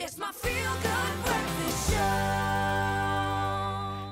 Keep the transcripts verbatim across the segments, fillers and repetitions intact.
It's my Feel Good Breakfast Show.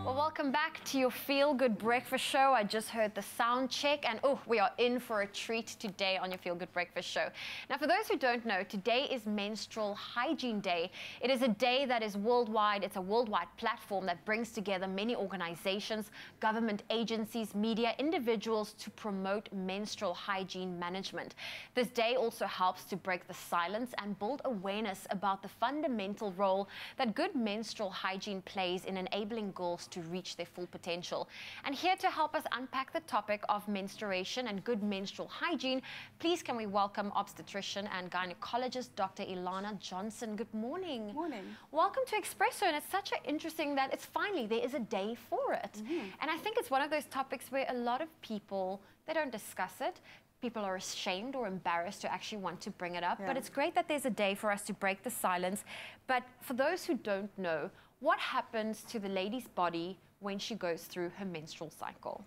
Well, welcome back to your Feel Good Breakfast Show. I just heard the sound check, and oh, we are in for a treat today on your Feel Good Breakfast Show. Now, for those who don't know, today is Menstrual Hygiene Day. It is a day that is worldwide. It's a worldwide platform that brings together many organizations, government agencies, media, individuals to promote menstrual hygiene management. This day also helps to break the silence and build awareness about the fun fundamental role that good menstrual hygiene plays in enabling girls to reach their full potential. And here to help us unpack the topic of menstruation and good menstrual hygiene, please can we welcome obstetrician and gynecologist Doctor Ilana Johnson. Good morning. Morning. Welcome to Expresso, and it's such an interesting that it's finally there is a day for it. Mm-hmm. And I think it's one of those topics where a lot of people, they don't discuss it. People are ashamed or embarrassed to actually want to bring it up. Yeah. But it's great that there's a day for us to break the silence. But for those who don't know, what happens to the lady's body when she goes through her menstrual cycle?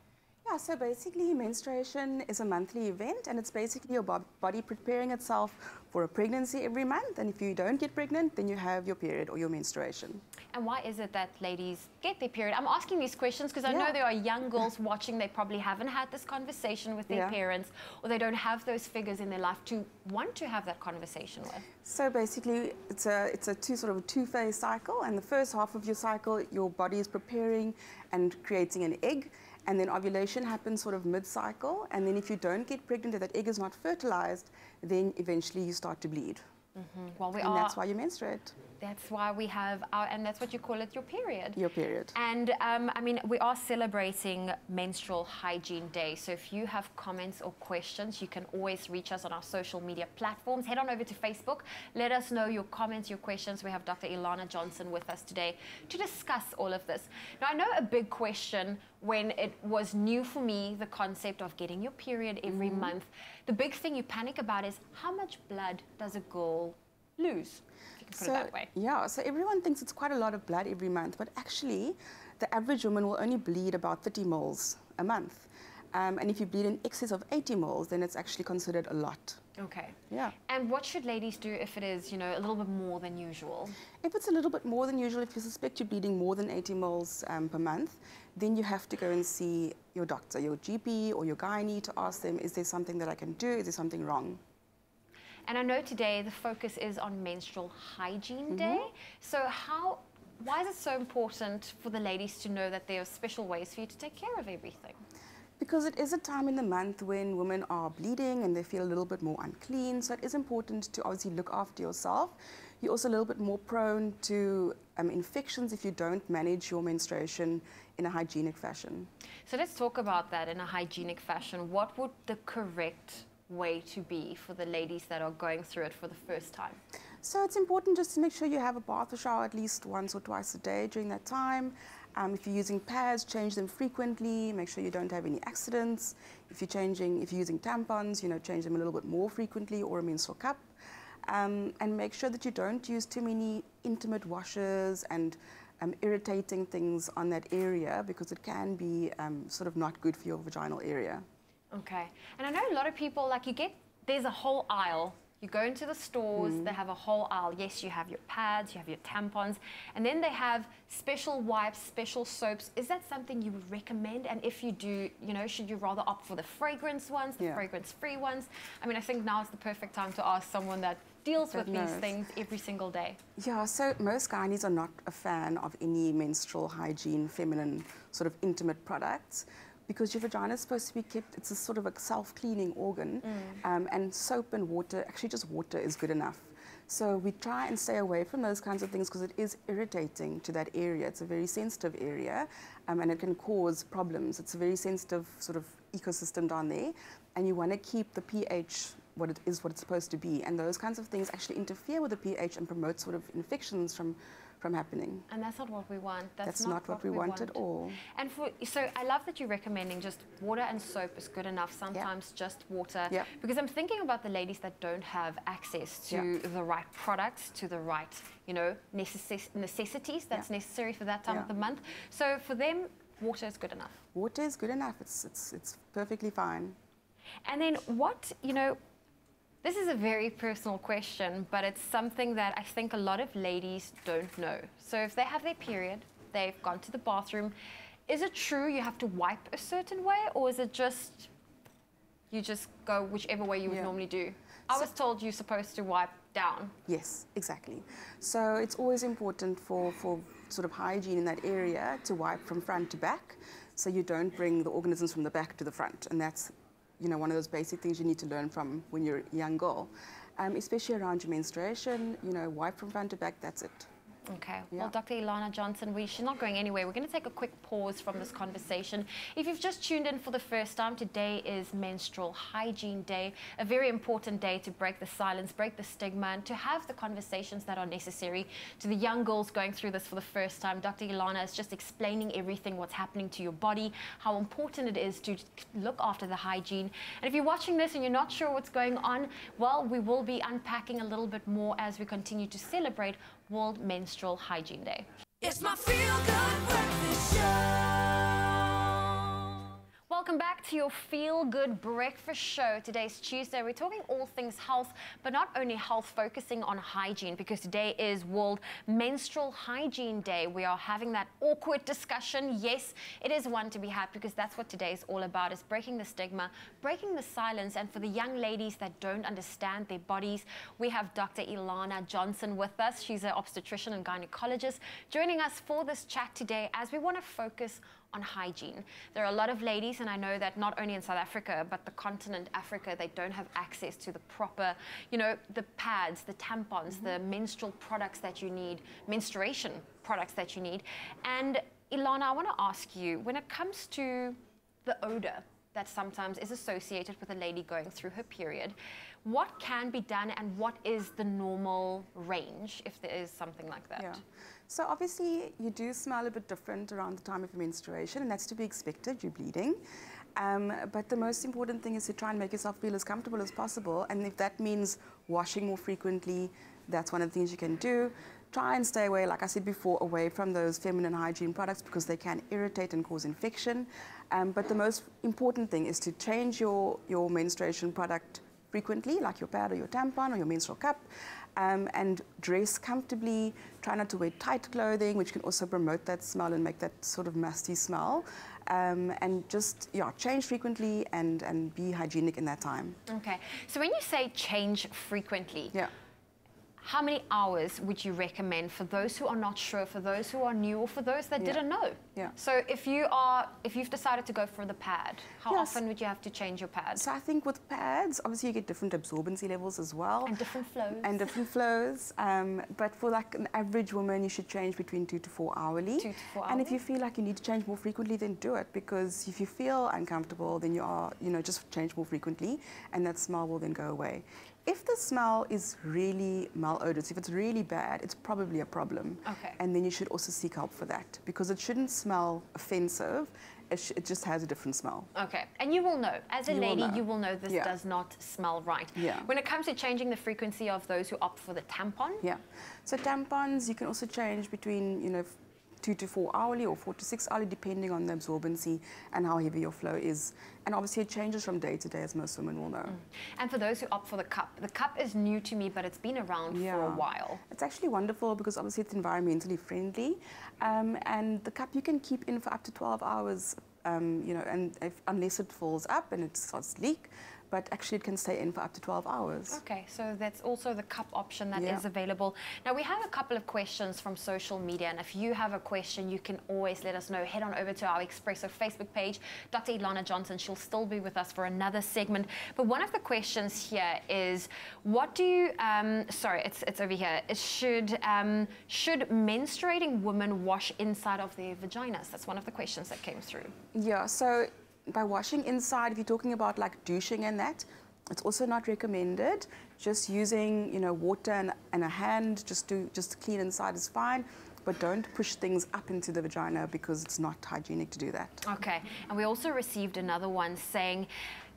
Yeah, so basically menstruation is a monthly event, and it's basically your body preparing itself for a pregnancy every month. And if you don't get pregnant, then you have your period or your menstruation. And why is it that ladies get their period? I'm asking these questions because I yeah. know there are young girls watching. They probably haven't had this conversation with their yeah. parents, or they don't have those figures in their life to want to have that conversation with. So basically it's a, it's a two sort of two-phase cycle, and the first half of your cycle, your body is preparing and creating an egg. And then ovulation happens sort of mid-cycle, and then if you don't get pregnant or that egg is not fertilized, then eventually you start to bleed. Mm-hmm. Well, we and are, that's why you menstruate. That's why we have our, and that's what you call it, your period. Your period. And um, I mean, we are celebrating Menstrual Hygiene Day. So if you have comments or questions, you can always reach us on our social media platforms. Head on over to Facebook. Let us know your comments, your questions. We have Doctor Ilana Johnson with us today to discuss all of this. Now, I know a big question when it was new for me, the concept of getting your period every mm-hmm. month. The big thing you panic about is how much blood does a girl lose, if you can put so, it that way. Yeah, so everyone thinks it's quite a lot of blood every month, but actually the average woman will only bleed about thirty mils a month. Um, and if you bleed in excess of eighty mils, then it's actually considered a lot. Okay. Yeah. And what should ladies do if it is, you know, a little bit more than usual? If it's a little bit more than usual, if you suspect you're bleeding more than eighty mils um, per month, then you have to go and see your doctor, your G P or your gynae, to ask them, is there something that I can do? Is there something wrong? And I know today the focus is on Menstrual Hygiene Day. Mm-hmm. So how, why is it so important for the ladies to know that there are special ways for you to take care of everything? Because it is a time in the month when women are bleeding and they feel a little bit more unclean. So it is important to obviously look after yourself. You're also a little bit more prone to um, infections if you don't manage your menstruation in a hygienic fashion. So let's talk about that in a hygienic fashion. What would the correct way to be for the ladies that are going through it for the first time? So it's important just to make sure you have a bath or shower at least once or twice a day during that time. Um, if you're using pads, change them frequently. Make sure you don't have any accidents. If you're changing, if you're using tampons, you know, change them a little bit more frequently, or a menstrual cup. Um, and make sure that you don't use too many intimate washes and um, irritating things on that area, because it can be um, sort of not good for your vaginal area. Okay. And I know a lot of people, like you get, there's a whole aisle. You go into the stores, mm. they have a whole aisle. Yes, you have your pads, you have your tampons, and then they have special wipes, special soaps. Is that something you would recommend? And if you do, you know, should you rather opt for the fragrance ones, the yeah. fragrance-free ones? I mean, I think now is the perfect time to ask someone that deals with these things every single day. Yeah, so most gynaes are not a fan of any menstrual hygiene, feminine, sort of intimate products, because your vagina is supposed to be kept, it's a sort of a self-cleaning organ, mm. um, and soap and water, actually just water is good enough. So we try and stay away from those kinds of things because it is irritating to that area. It's a very sensitive area, um, and it can cause problems. It's a very sensitive sort of ecosystem down there, and you want to keep the pH what it is, what it's supposed to be, and those kinds of things actually interfere with the pH and promote sort of infections from from happening. And that's not what we want. That's, that's not, not what, what we, we want at all. And for, so I love that you're recommending just water and soap is good enough, sometimes yeah. just water. Yeah. Because I'm thinking about the ladies that don't have access to yeah. the right products, to the right, you know, necess necessities that's yeah. necessary for that time yeah. of the month. So for them, water is good enough. Water is good enough. It's, it's, it's perfectly fine. And then what, you know, This is a very personal question, but it's something that I think a lot of ladies don't know. So if they have their period, they've gone to the bathroom, is it true you have to wipe a certain way, or is it just you just go whichever way you would yeah. normally do? I so was told you're supposed to wipe down. Yes, exactly. So it's always important for, for sort of hygiene in that area to wipe from front to back, so you don't bring the organisms from the back to the front. And that's, you know, one of those basic things you need to learn from when you're a young girl, um, especially around your menstruation. You know, wipe from front to back, that's it. Okay. Yeah. Well, Doctor Ilana Johnson, we, she's not going anywhere. We're going to take a quick pause from this conversation. If you've just tuned in for the first time, today is Menstrual Hygiene Day, a very important day to break the silence, break the stigma, and to have the conversations that are necessary. To the young girls going through this for the first time, Doctor Ilana is just explaining everything, what's happening to your body, how important it is to look after the hygiene. And if you're watching this and you're not sure what's going on, well, we will be unpacking a little bit more as we continue to celebrate World Menstrual Hygiene Day. It's my Feel Good Breakfast Show. Welcome back to your Feel Good Breakfast Show. Today's Tuesday. We're talking all things health, but not only health, focusing on hygiene, because today is World Menstrual Hygiene Day. We are having that awkward discussion. Yes, it is one to be had, because that's what today is all about, is breaking the stigma, breaking the silence. And for the young ladies that don't understand their bodies, we have Doctor Ilana Johnson with us. She's an obstetrician and gynecologist joining us for this chat today, as we want to focus on hygiene. There are a lot of ladies, and I know that not only in South Africa, but the continent Africa, they don't have access to the proper, you know, the pads, the tampons, mm-hmm. the menstrual products that you need, menstruation products that you need. And Ilana, I want to ask you, when it comes to the odor that sometimes is associated with a lady going through her period, what can be done and what is the normal range, if there is something like that? Yeah. So obviously you do smell a bit different around the time of your menstruation, and that's to be expected, you're bleeding. Um, but the most important thing is to try and make yourself feel as comfortable as possible, and if that means washing more frequently, that's one of the things you can do. Try and stay away, like I said before, away from those feminine hygiene products, because they can irritate and cause infection. Um, but the most important thing is to change your, your menstruation product frequently, like your pad or your tampon or your menstrual cup, um, and dress comfortably. Try not to wear tight clothing, which can also promote that smell and make that sort of musty smell. Um, and just yeah, change frequently and, and be hygienic in that time. Okay, so when you say change frequently, yeah. how many hours would you recommend for those who are not sure, for those who are new, or for those that yeah. didn't know? Yeah. So if you are, if you've decided to go for the pad, how yes. often would you have to change your pad? So I think with pads, obviously you get different absorbency levels as well. And different flows. And different flows. Um, but for like an average woman, you should change between two to four hourly. Two to four hourly. And if you feel like you need to change more frequently, then do it. Because if you feel uncomfortable, then you are, you know, just change more frequently, and that smell will then go away. If the smell is really malodorous, if it's really bad, it's probably a problem. Okay. And then you should also seek help for that, because it shouldn't smell offensive. It, sh it just has a different smell. Okay. And you will know. As a you lady, will you will know this yeah. does not smell right. Yeah. When it comes to changing the frequency of those who opt for the tampon? Yeah. So tampons, you can also change between, you know, two to four hourly or four to six hourly, depending on the absorbency and how heavy your flow is. And obviously it changes from day to day, as most women will know. Mm. And for those who opt for the cup, the cup is new to me, but it's been around yeah. for a while. It's actually wonderful, because obviously it's environmentally friendly. Um, and the cup you can keep in for up to twelve hours, um, you know, and if, unless it fills up and it starts to leak. But actually it can stay in for up to twelve hours. Okay, so that's also the cup option that yeah. is available. Now we have a couple of questions from social media, and if you have a question, you can always let us know. Head on over to our Expresso Facebook page. Doctor Ilana Johnson, she'll still be with us for another segment. But one of the questions here is, what do you, um, sorry, it's, it's over here. It should, um, should menstruating women wash inside of their vaginas? That's one of the questions that came through. Yeah, so by washing inside, if you're talking about like douching and that, it's also not recommended. Just using, you know, water and, and a hand just to just clean inside is fine, but don't push things up into the vagina, because it's not hygienic to do that. Okay, and we also received another one saying,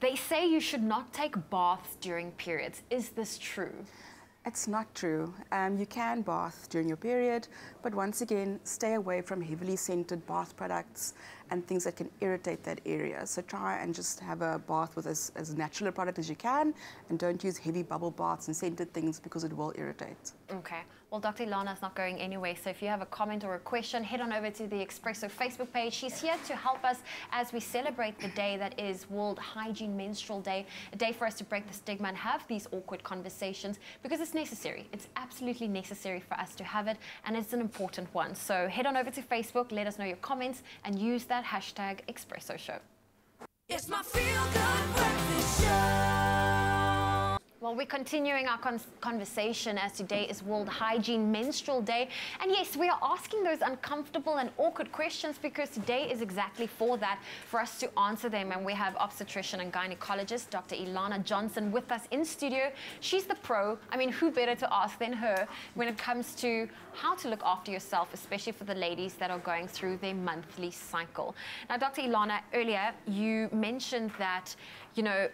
they say you should not take baths during periods. Is this true? It's not true. Um, you can bath during your period, but once again, stay away from heavily scented bath products and things that can irritate that area. So try and just have a bath with as, as natural a product as you can, and don't use heavy bubble baths and scented things because it will irritate. Okay. Well, Doctor Ilana is not going anywhere, so if you have a comment or a question, head on over to the Expresso Facebook page. She's here to help us as we celebrate the day that is World Hygiene Menstrual Day, a day for us to break the stigma and have these awkward conversations, because it's necessary. It's absolutely necessary for us to have it, and it's an important one. So head on over to Facebook, let us know your comments, and use that hashtag Expresso Show. It's my feel-good breakfast show. Well, we're continuing our con conversation as today is World Hygiene Menstrual Day. And yes, we are asking those uncomfortable and awkward questions because today is exactly for that, for us to answer them. And we have obstetrician and gynecologist, Doctor Ilana Johnson, with us in studio. She's the pro. I mean, who better to ask than her when it comes to how to look after yourself, especially for the ladies that are going through their monthly cycle. Now, Doctor Ilana, earlier you mentioned that, you know,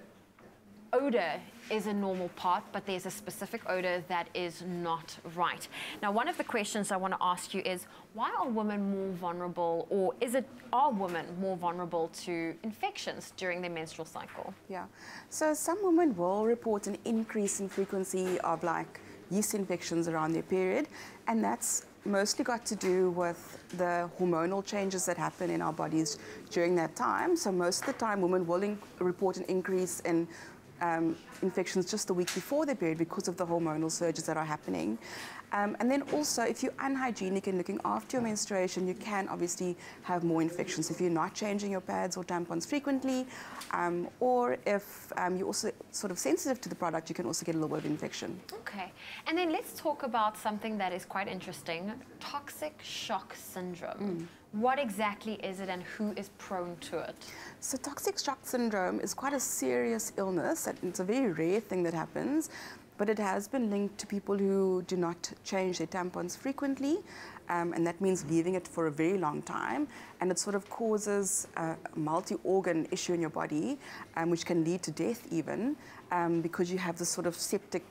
odor is a normal part, but there's a specific odor that is not right. Now, one of the questions I want to ask you is, why are women more vulnerable, or is it are women more vulnerable to infections during their menstrual cycle? Yeah, so some women will report an increase in frequency of like yeast infections around their period, and that's mostly got to do with the hormonal changes that happen in our bodies during that time. So most of the time women will report an increase in Um, infections just the week before their period because of the hormonal surges that are happening. Um, and then also, if you're unhygienic in looking after your menstruation, you can obviously have more infections if you're not changing your pads or tampons frequently, um, or if um, you're also sort of sensitive to the product, you can also get a little bit of infection. Okay. And then let's talk about something that is quite interesting, toxic shock syndrome. Mm. What exactly is it, and who is prone to it? So toxic shock syndrome is quite a serious illness. It's a very rare thing that happens, but it has been linked to people who do not change their tampons frequently, um, and that means leaving it for a very long time, and it sort of causes a multi-organ issue in your body, um, which can lead to death even, um, because you have this sort of septic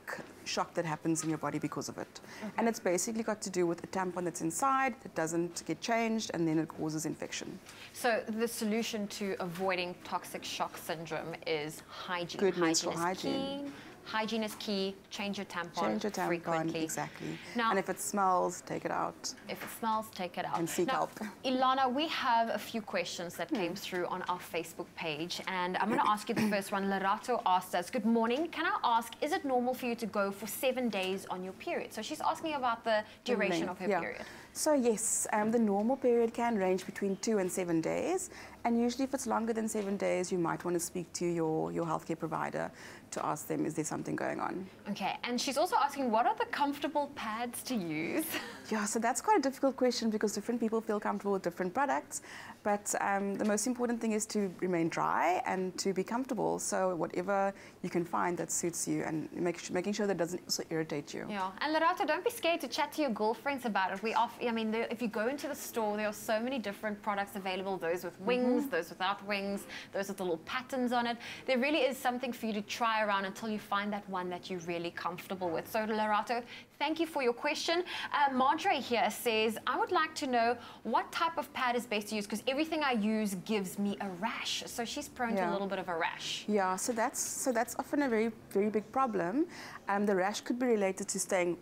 shock that happens in your body because of it. Okay. And it's basically got to do with a tampon that's inside that doesn't get changed, and then it causes infection. So the solution to avoiding toxic shock syndrome is hygiene. Good menstrual hygiene. Key. Hygiene is key. Change your tampon, Change your tampon frequently. Exactly. Now, and if it smells, take it out. If it smells, take it out. And seek now, help. Ilana, we have a few questions that mm. came through on our Facebook page, and I'm going to ask you the first one. Larato asked us, good morning. Can I ask, is it normal for you to go for seven days on your period? So she's asking about the duration mm-hmm. of her yeah. period. So yes, um, the normal period can range between two and seven days. And usually if it's longer than seven days, you might want to speak to your, your healthcare provider to ask them, is there something going on? Okay, and she's also asking, what are the comfortable pads to use? Yeah, so that's quite a difficult question because different people feel comfortable with different products. But um, the most important thing is to remain dry and to be comfortable. So whatever you can find that suits you, and make, making sure that doesn't also irritate you. Yeah, and Larato, don't be scared to chat to your girlfriends about it. We offer, I mean, there, if you go into the store, there are so many different products available, those with wings, those without wings, those with the little patterns on it. There really is something for you to try around until you find that one that you're really comfortable with. So, Larato, thank you for your question. Uh, Madre here says, I would like to know what type of pad is best to use because everything I use gives me a rash. So she's prone yeah. to a little bit of a rash. Yeah, so that's so that's often a very, very big problem. Um, the rash could be related to staying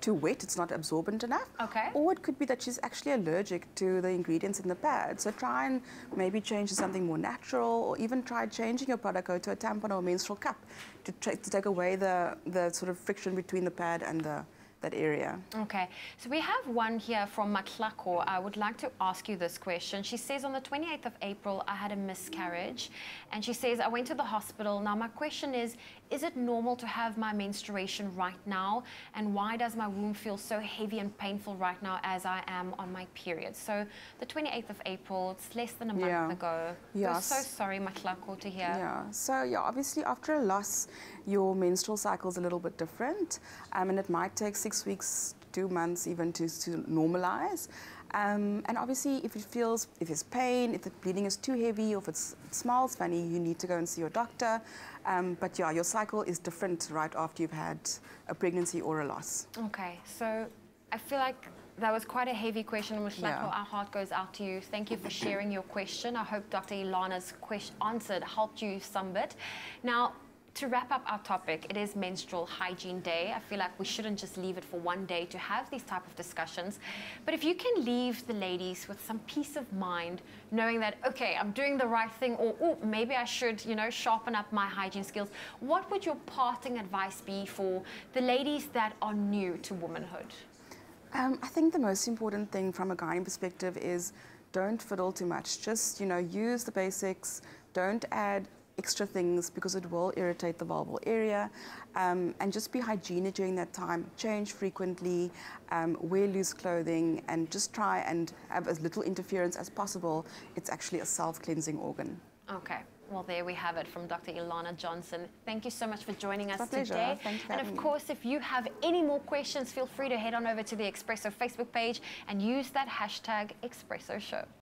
too wet, it's not absorbent enough. Okay. Or it could be that she's actually allergic to the ingredients in the pad. So try and maybe change to something more natural, or even try changing your product, go to a tampon or a menstrual cup to, to take away the, the sort of friction between the pad and the that area. Okay, so we have one here from Matlako. I would like to ask you this question. She says, on the twenty-eighth of April, I had a miscarriage, and she says, I went to the hospital. Now my question is, is it normal to have my menstruation right now? And why does my womb feel so heavy and painful right now as I am on my period? So the twenty-eighth of April, it's less than a month yeah. ago. Yes. I'm so sorry, Matlako, to hear. Yeah, so yeah, obviously after a loss, your menstrual cycle is a little bit different, um, and it might take six weeks, two months even to, to normalize. Um, and obviously, if it feels, if there's pain, if the bleeding is too heavy, or if it's, it smells funny, you need to go and see your doctor. Um, but yeah, your cycle is different right after you've had a pregnancy or a loss. Okay, so I feel like that was quite a heavy question. Yeah. Our heart goes out to you. Thank you for sharing your question. I hope Doctor Ilana's question answered helped you some bit. Now, to wrap up our topic, it is Menstrual Hygiene Day. I feel like we shouldn't just leave it for one day to have these type of discussions. But if you can leave the ladies with some peace of mind, knowing that, okay, I'm doing the right thing, or oh, maybe I should, you know, sharpen up my hygiene skills, what would your parting advice be for the ladies that are new to womanhood? Um, I think the most important thing from a gynae perspective is don't fiddle too much. Just, you know, use the basics. Don't add extra things because it will irritate the vulval area, um, and just be hygienic during that time. Change frequently, um, wear loose clothing, and just try and have as little interference as possible. It's actually a self-cleansing organ. Okay. Well, there we have it from Doctor Ilana Johnson. Thank you so much for joining us today. Thank you for having me. And of course, if you have any more questions, feel free to head on over to the Expresso Facebook page and use that hashtag Expresso Show.